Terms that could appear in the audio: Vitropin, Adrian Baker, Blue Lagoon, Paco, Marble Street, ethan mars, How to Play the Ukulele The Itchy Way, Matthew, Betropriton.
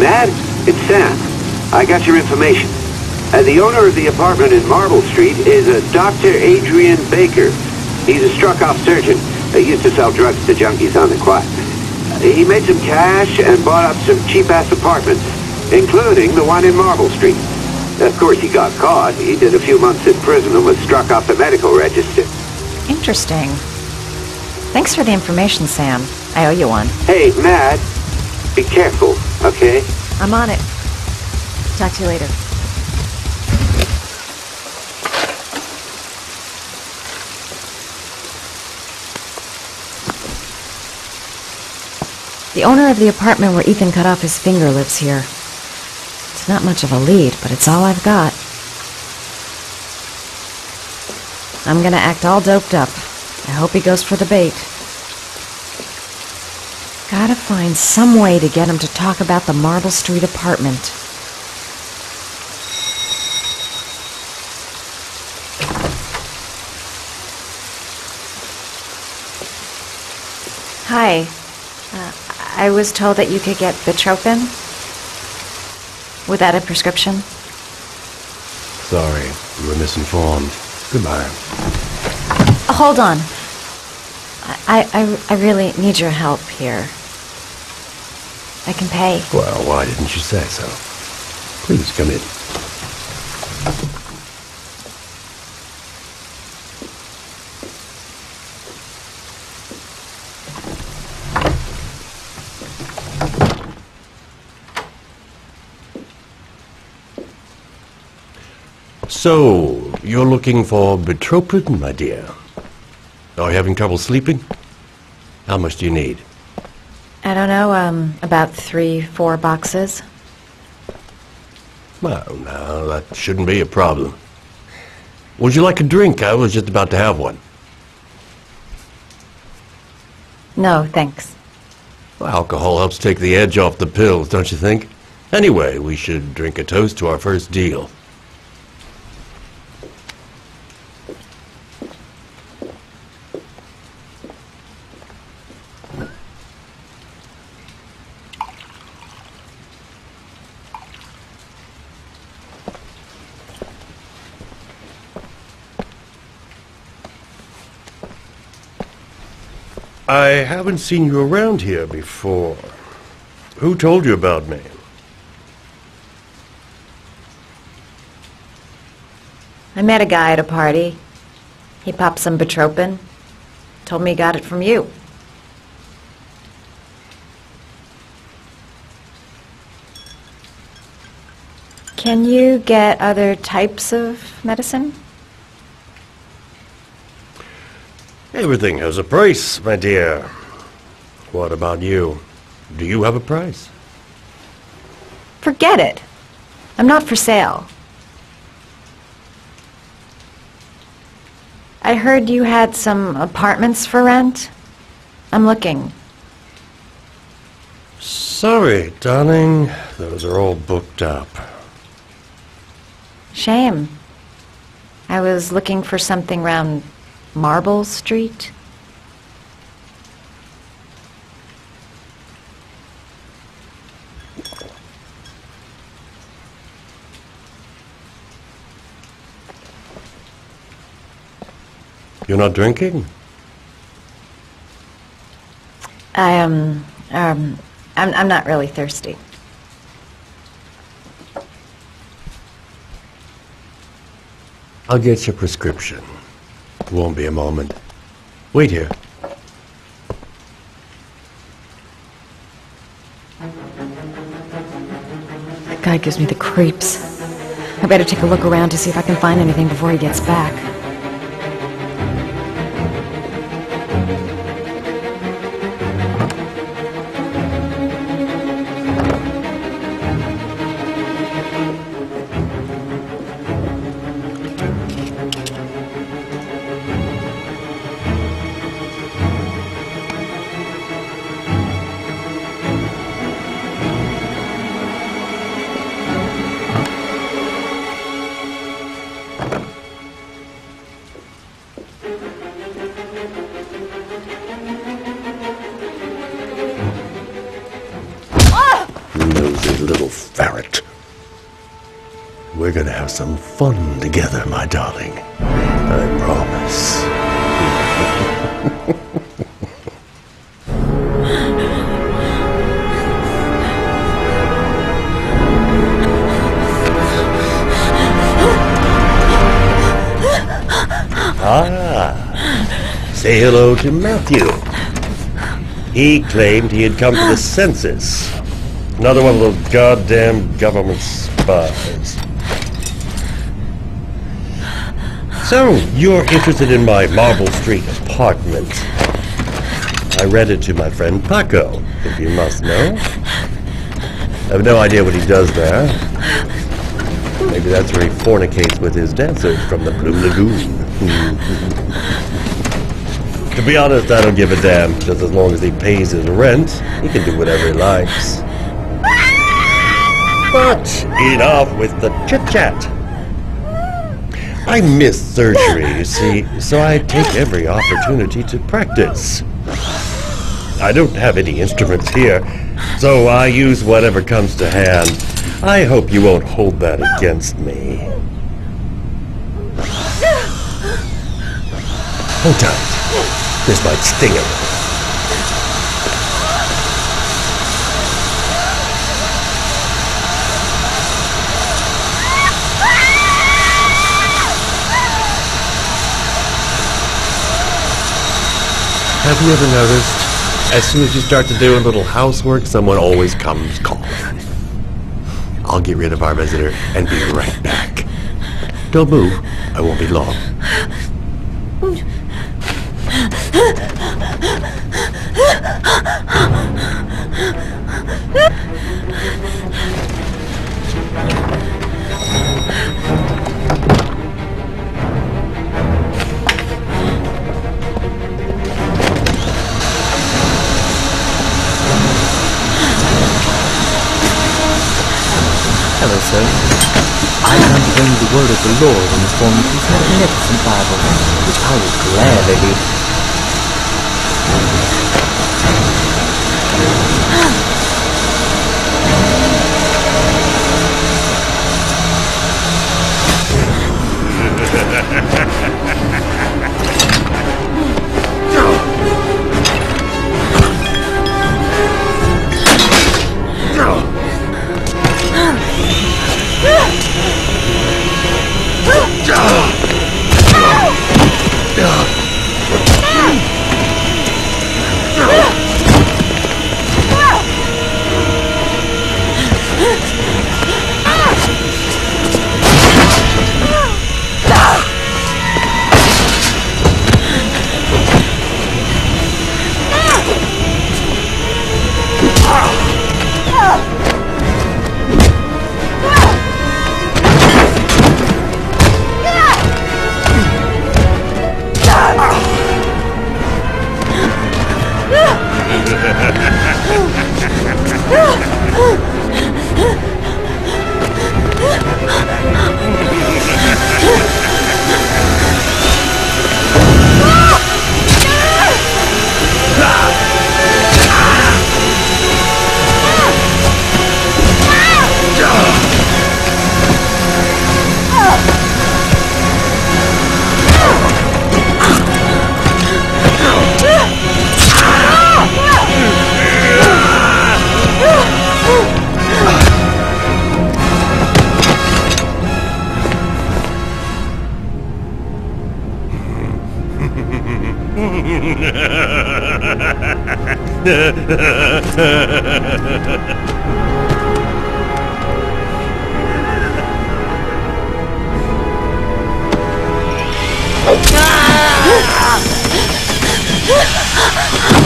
Dad, it's Sam. I got your information. The owner of the apartment in Marble Street is a Dr. Adrian Baker. He's a struck-off surgeon. He used to sell drugs to junkies on the quiet. He made some cash and bought up some cheap-ass apartments, including the one in Marble Street. Of course, he got caught. He did a few months in prison and was struck off the medical register. Interesting. Thanks for the information, Sam. I owe you one. Hey, Matt, be careful, okay? I'm on it. Talk to you later. The owner of the apartment where Ethan cut off his finger lives here. It's not much of a lead, but it's all I've got. I'm gonna act all doped up. I hope he goes for the bait. Gotta find some way to get him to talk about the Marble Street apartment. Hi. I was told that you could get Vitropin without a prescription. Sorry, you were misinformed. Goodbye. Hold on. I really need your help here. I can pay. Well, why didn't you say so? Please come in. So, you're looking for Betropriton, my dear. Are you having trouble sleeping? How much do you need? I don't know, about 3-4 boxes. Well, no, that shouldn't be a problem. Would you like a drink? I was just about to have one. No, thanks. Well, alcohol helps take the edge off the pills, don't you think? Anyway, we should drink a toast to our first deal. I haven't seen you around here before. Who told you about me? I met a guy at a party. He popped some Betropin. Told me he got it from you. Can you get other types of medicine? Everything has a price, my dear. What about you? Do you have a price? Forget it. I'm not for sale. I heard you had some apartments for rent. I'm looking. Sorry, darling. Those are all booked up. Shame. I was looking for something round Marble Street? You're not drinking? I'm not really thirsty. I'll get your prescription. Won't be a moment. Wait here. That guy gives me the creeps. I better take a look around to see if I can find anything before he gets back. We're gonna have some fun together, my darling. I promise. Ah, say hello to Matthew. He claimed he had come to the census. Another one of those goddamn government spies. So, you're interested in my Marble Street apartment. I read it to my friend Paco, if you must know. I have no idea what he does there. Maybe that's where he fornicates with his dancers from the Blue Lagoon. To be honest, I don't give a damn. Just as long as he pays his rent, he can do whatever he likes. But enough with the chit-chat. I miss surgery, you see, so I take every opportunity to practice. I don't have any instruments here, so I use whatever comes to hand. I hope you won't hold that against me. Hold tight. This might sting him. Have you ever noticed? As soon as you start to do a little housework, someone always comes calling. I'll get rid of our visitor and be right back. Don't move. I won't be long. Hello, sir. I come to bring the word of the Lord in the form of his magnificent Bible, which I will gladly read. Ah!